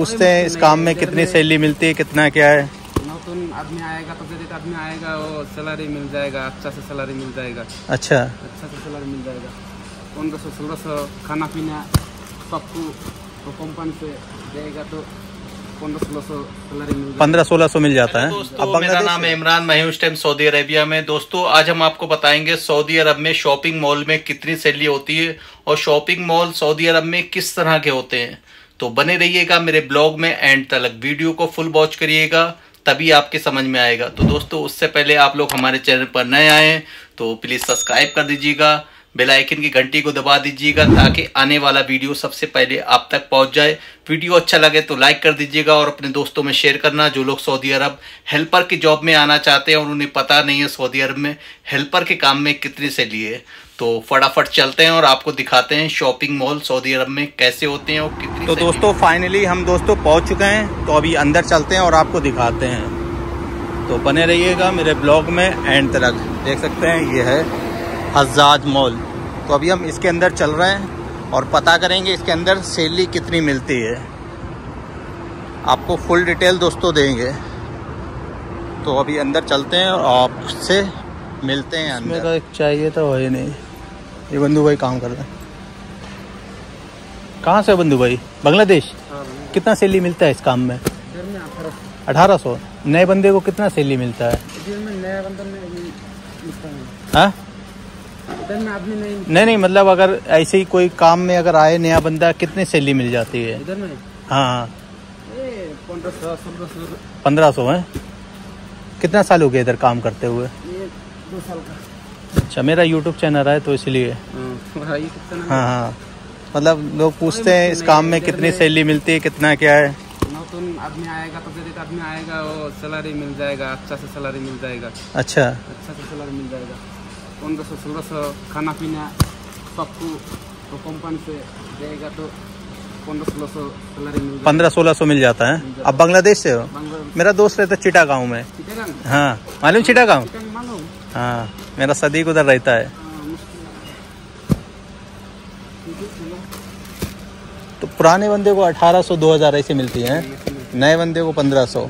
पूछते हैं इस काम में कितनी सैलरी मिलती है, कितना क्या है। नौतुन आदमी आएगा, पसंदीदा आदमी आएगा, वो सैलरी मिल जाएगा, अच्छा से सैलरी मिल जाएगा। अच्छा, अच्छा से सैलरी मिल जाएगा। 1500-1600 खाना पीना सबको कंपनी से देगा तो 1500-1600 मिल जाता है। दोस्तों, मेरा नाम है इमरान, मैं हूं इस टाइम सऊदी अरेबिया में। दोस्तों, आज हम आपको बताएंगे सऊदी अरब में शॉपिंग मॉल में कितनी सैलरी होती है और शॉपिंग मॉल सऊदी अरब में किस तरह के होते हैं। तो बने रहिएगा मेरे ब्लॉग में एंड तक, वीडियो को फुल वॉच करिएगा तभी आपके समझ में आएगा। तो दोस्तों, उससे पहले आप लोग हमारे चैनल पर नए आए तो प्लीज सब्सक्राइब कर दीजिएगा, बेल आइकन की घंटी को दबा दीजिएगा ताकि आने वाला वीडियो सबसे पहले आप तक पहुंच जाए। वीडियो अच्छा लगे तो लाइक कर दीजिएगा और अपने दोस्तों में शेयर करना। जो लोग सऊदी अरब हेल्पर की जॉब में आना चाहते हैं और उन्हें पता नहीं है सऊदी अरब में हेल्पर के काम में कितनी सैलरी है, तो फटाफट चलते हैं और आपको दिखाते हैं शॉपिंग मॉल सऊदी अरब में कैसे होते हैं और कितनी। तो दोस्तों, फाइनली हम दोस्तों पहुँच चुके हैं, तो अभी अंदर चलते हैं और आपको दिखाते हैं। तो बने रहिएगा मेरे ब्लॉग में एंड तक। देख सकते हैं ये है हजाज मॉल। तो अभी हम इसके अंदर चल रहे हैं और पता करेंगे इसके अंदर सैलरी कितनी मिलती है, आपको फुल डिटेल दोस्तों देंगे। तो अभी अंदर चलते हैं और आपसे मिलते हैं अंदर। मेरा एक चाहिए था, वही नहीं। ये बंधु भाई काम कर रहे हैं। कहाँ से बंधु भाई? बांग्लादेश। कितना सैलरी मिलता है इस काम में? 1800। नए बंदे को कितना सैलरी मिलता है? हाँ, नहीं, मतलब अगर ऐसे ही कोई काम में अगर आए नया बंदा, कितनी सैलरी मिल जाती है इधर में? हाँ, 1500 है। कितना साल हो गया इधर काम करते हुए? 2 साल का। अच्छा, मेरा YouTube चैनल है तो इसलिए। हाँ, मतलब लोग पूछते हैं इस काम में कितनी सैलरी मिलती है, कितना क्या है। आदमी आएगा, पसंदीदा आदमी आएगा, वो सैलरी मिल जाएगा, अच्छा से सैलरी मिल जाएगा। अच्छा, अच्छा से सैलरी मिल जाएगा। 1500-1600 खाना पीना सबको तो कंपनी से देगा तो 1500-1600 सैलरी मिल जाएगा। 1500-1600 मिल जाता है। अब बांग्लादेश से हो? मेरा दोस्त रहता है चिटा गाँव में। हाँ, मालूम चिटा गाँव? हाँ, मेरा सदीक उधर रहता है। तो पुराने बंदे को 1800-2000 ऐसे मिलती हैं, नए बंदे को 1500।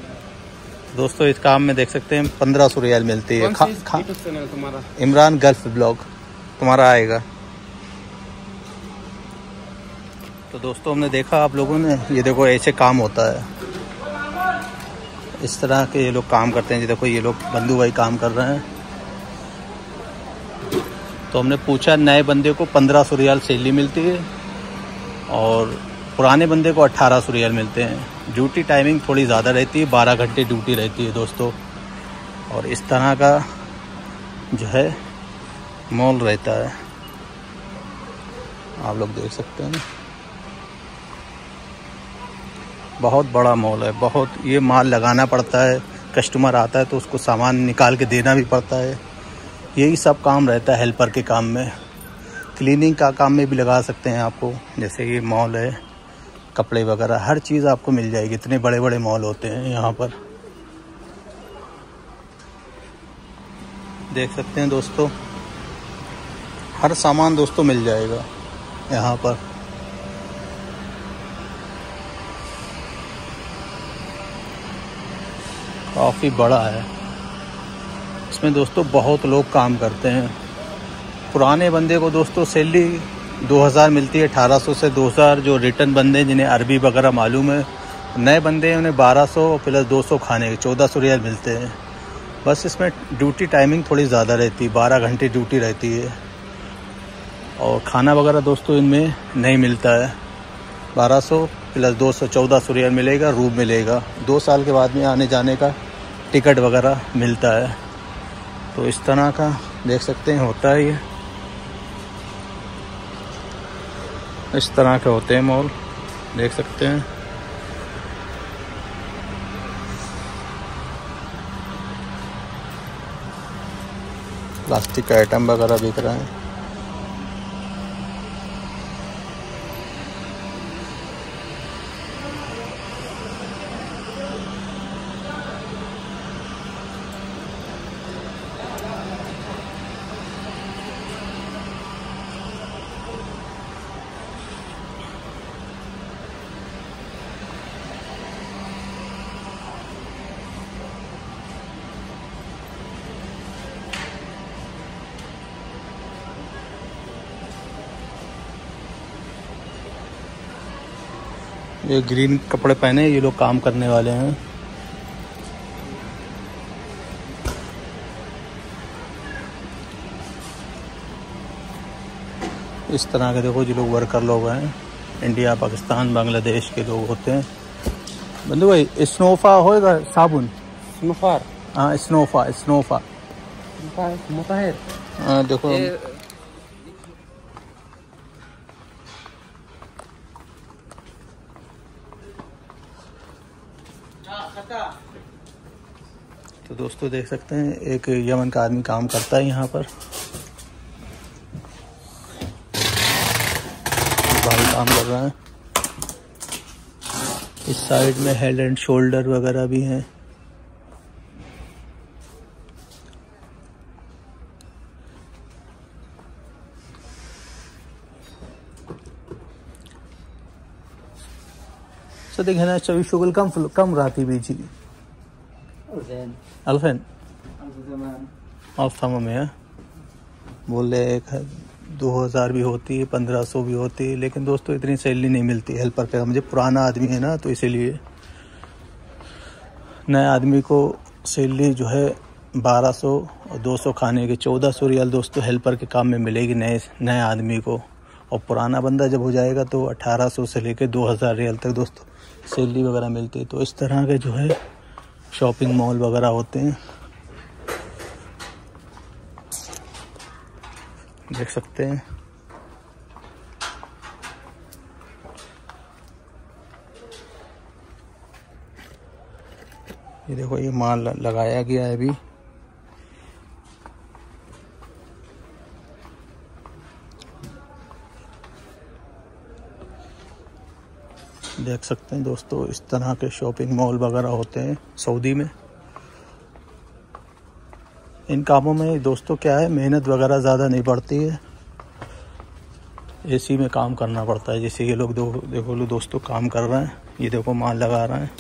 दोस्तों, इस काम में देख सकते हैं 1500 रियाल मिलती है। इमरान गल्फ ब्लॉग तुम्हारा आएगा। तो दोस्तों, हमने देखा आप लोगों ने, ये देखो ऐसे काम होता है, इस तरह के ये लोग काम करते हैं। ये देखो, ये लोग बंधु भाई काम कर रहे हैं। तो हमने पूछा नए बंदे को 1500 रियाल सैलरी मिलती है और पुराने बंदे को 1800 रियाल मिलते हैं। ड्यूटी टाइमिंग थोड़ी ज़्यादा रहती है, 12 घंटे ड्यूटी रहती है दोस्तों। और इस तरह का जो है मॉल रहता है, आप लोग देख सकते हैं। बहुत बड़ा मॉल है, बहुत ये माल लगाना पड़ता है। कस्टमर आता है तो उसको सामान निकाल के देना भी पड़ता है। यही सब काम रहता है हेल्पर के काम में। क्लीनिंग का काम में भी लगा सकते हैं आपको, जैसे ये मॉल है, कपड़े वगैरह हर चीज़ आपको मिल जाएगी। इतने बड़े बड़े मॉल होते हैं यहाँ पर, देख सकते हैं दोस्तों। हर सामान दोस्तों मिल जाएगा यहाँ पर। काफ़ी बड़ा है, इसमें दोस्तों बहुत लोग काम करते हैं। पुराने बंदे को दोस्तों सैलरी 2000 मिलती है, 1800 से 2000, जो रिटर्न बंदे जिन्हें अरबी वगैरह मालूम है। नए बंदे हैं, उन्हें 1200 प्लस 200 खाने के 1400 रियाल मिलते हैं। बस इसमें ड्यूटी टाइमिंग थोड़ी ज़्यादा रहती है, 12 घंटे ड्यूटी रहती है। और खाना वगैरह दोस्तों इनमें नहीं मिलता है। 1200 प्लस 200 1400 रियाल मिलेगा, रूम मिलेगा। 2 साल के बाद में आने जाने का टिकट वगैरह मिलता है। तो इस तरह का देख सकते हैं होता है, ये इस तरह के होते हैं मॉल, देख सकते हैं। प्लास्टिक का आइटम वगैरह बिक रहे हैं। ये ग्रीन कपड़े पहने ये लोग काम करने वाले हैं। इस तरह के देखो जो लोग वर्कर लोग हैं, इंडिया पाकिस्तान बांग्लादेश के लोग होते हैं। बंधु भाई स्नोफा होएगा साबुन, स्नोफार, हाँ स्नोफा स्नोफा मुताहिर। हाँ देखो तो दोस्तों देख सकते हैं एक यमन का आदमी काम करता है यहाँ पर, काम कर रहा है। इस साइड में हेड एंड शोल्डर वगैरह भी हैं। तो देखे ना चवी शुगल कम राती बीजी अल्फेन अल्फामा में बोले 2000 भी होती है, 1500 भी होती है, लेकिन दोस्तों इतनी सैलरी नहीं मिलती हेल्पर पे। मुझे पुराना आदमी है ना तो इसीलिए, नया आदमी को सैलरी जो है 1200 और 200 खाने के 1400 रियाल दोस्तों हेल्पर के काम में मिलेगी नए आदमी को। और पुराना बंदा जब हो जाएगा तो 1800 से लेकर 2000 रियाल तक दोस्तों सैलरी वगैरह मिलती है। तो इस तरह के जो है शॉपिंग मॉल वगैरह होते हैं, देख सकते हैं। ये देखो ये माल लगाया गया है अभी। देख सकते हैं दोस्तों इस तरह के शॉपिंग मॉल वगैरह होते हैं सऊदी में। इन कामों में दोस्तों क्या है, मेहनत वगैरह ज़्यादा नहीं पड़ती है, एसी में काम करना पड़ता है। जैसे ये लोग देखो लो दोस्तों काम कर रहे हैं, ये देखो माल लगा रहे हैं,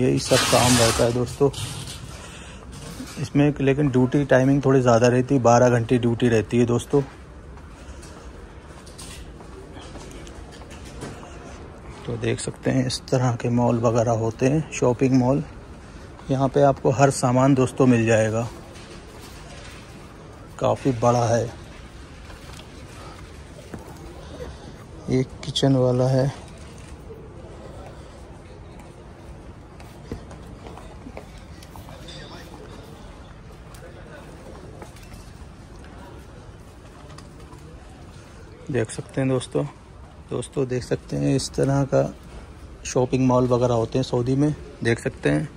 यही सब काम रहता है दोस्तों इसमें। लेकिन ड्यूटी टाइमिंग थोड़ी ज़्यादा रहती है, 12 घंटे ड्यूटी रहती है दोस्तों। तो देख सकते हैं इस तरह के मॉल वगैरह होते हैं शॉपिंग मॉल। यहाँ पे आपको हर सामान दोस्तों मिल जाएगा, काफ़ी बड़ा है। एक किचन वाला है, देख सकते हैं दोस्तों देख सकते हैं इस तरह का शॉपिंग मॉल वगैरह होते हैं सऊदी में। देख सकते हैं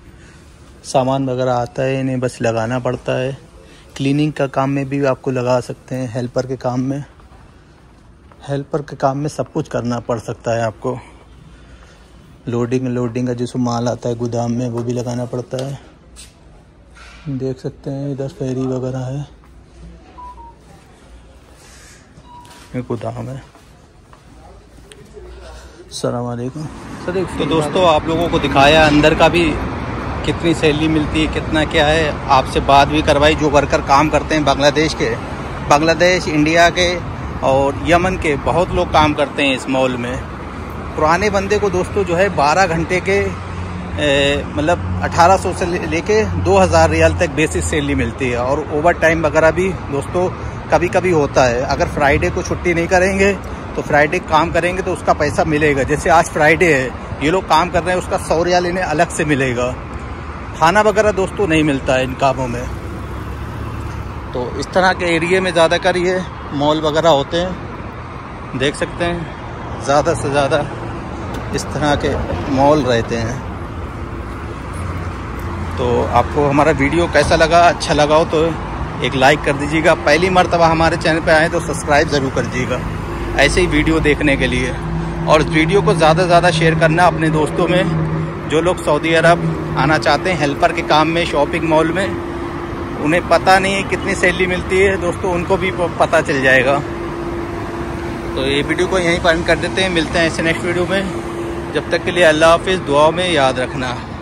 सामान वगैरह आता है, इन्हें बस लगाना पड़ता है। क्लीनिंग का काम में भी आपको लगा सकते हैं, हेल्पर के काम में सब कुछ करना पड़ सकता है आपको। लोडिंग का जैसे माल आता है गोदाम में वो भी लगाना पड़ता है। देख सकते हैं इधर फेरी वगैरह है, ये गोदाम है। अस्सलाम वालेकुम। तो दोस्तों आप लोगों को दिखाया अंदर का भी, कितनी सैलरी मिलती है, कितना क्या है। आपसे बात भी करवाई जो वर्कर काम करते हैं बांग्लादेश इंडिया के और यमन के, बहुत लोग काम करते हैं इस मॉल में। पुराने बंदे को दोस्तों जो है 12 घंटे के मतलब 1800 से लेके 2000 रियाल तक बेसिक सैलरी मिलती है। और ओवर टाइम वगैरह भी दोस्तों कभी कभी होता है, अगर फ्राइडे को छुट्टी नहीं करेंगे तो फ्राइडे काम करेंगे तो उसका पैसा मिलेगा। जैसे आज फ्राइडे है, ये लोग काम कर रहे हैं, उसका 100 रियाल इन्हें अलग से मिलेगा। खाना वगैरह दोस्तों नहीं मिलता है इन कामों में। तो इस तरह के एरिया में ज़्यादातर ये मॉल वगैरह होते हैं, देख सकते हैं। ज़्यादा से ज़्यादा इस तरह के मॉल रहते हैं। तो आपको हमारा वीडियो कैसा लगा, अच्छा लगा हो तो एक लाइक कर दीजिएगा। पहली मर्तबा हमारे चैनल पर आएँ तो सब्सक्राइब ज़रूर कर दीजिएगा ऐसे ही वीडियो देखने के लिए। और इस वीडियो को ज़्यादा से ज़्यादा शेयर करना अपने दोस्तों में, जो लोग सऊदी अरब आना चाहते हैं हेल्पर के काम में, शॉपिंग मॉल में, उन्हें पता नहीं है कितनी सैलरी मिलती है दोस्तों, उनको भी पता चल जाएगा। तो ये वीडियो को यहीं पर एंड कर देते हैं, मिलते हैं ऐसे नेक्स्ट वीडियो में। जब तक के लिए अल्लाह हाफिज़, दुआ में याद रखना।